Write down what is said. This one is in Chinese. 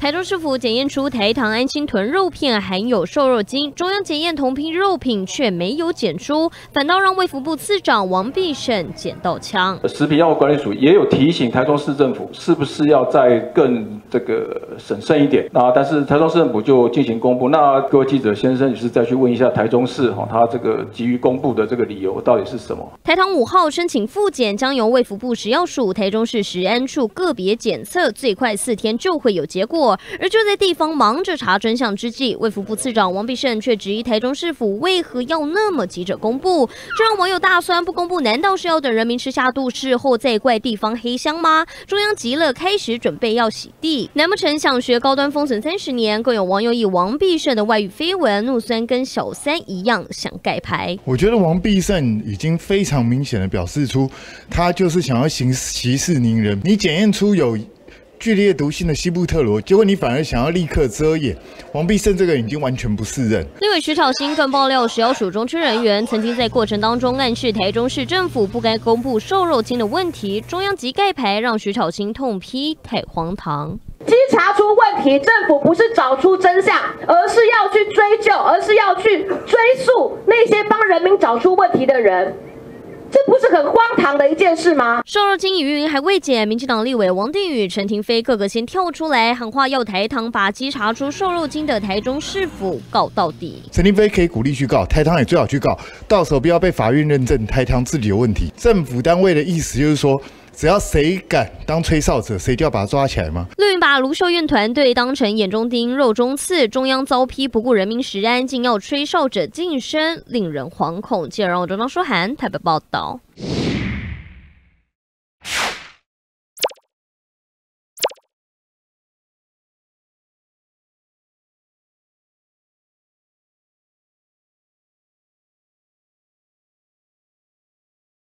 台中市府检验出台糖安心豚肉片含有瘦肉精，中央检验同批肉品却没有检出，反倒让卫福部次长王必胜捡到枪。食品药物管理署也有提醒台中市政府，是不是要再更这个审慎一点？那但是台中市政府就进行公布。那各位记者先生，你是再去问一下台中市哈，他这个急于公布的这个理由到底是什么？台糖5号申请复检将由卫福部食药署、台中市食安处个别检测，最快4天就会有结果。 而就在地方忙着查真相之际，卫福部次长王必胜却质疑台中市府为何要那么急着公布，这让网友大酸：不公布难道是要等人民吃下肚事后再怪地方黑箱吗？中央急了，开始准备要洗地，难不成想学高端封存30年？更有网友以王必胜的外遇绯闻怒酸，跟小三一样想盖牌。我觉得王必胜已经非常明显的表示出，他就是想要息事宁人。你检验出有 剧烈毒性的西布特罗，结果你反而想要立刻遮掩。王必胜这个已经完全不是人。立委徐巧芯更爆料，食药署中区人员曾经在过程当中暗示台中市政府不该公布瘦肉精的问题，中央级盖牌让徐巧芯痛批太荒唐。 稽查出问题，政府不是找出真相，而是要去追究，而是要去追溯那些帮人民找出问题的人。 这不是很荒唐的一件事吗？瘦肉精疑云还未解，民进党立委王定宇、陈亭妃个个先跳出来喊话，要台糖把稽查出瘦肉精的台中市府告到底。陈亭妃可以鼓励去告，台糖也最好去告，到时候不要被法院认证台糖自己有问题。政府单位的意思就是说， 只要谁敢当吹哨者，谁就要把他抓起来吗？绿营把卢秀燕团队当成眼中钉、肉中刺，中央遭批不顾人民食安，竟要吹哨者晋升，令人惶恐。记者张书涵台北报道。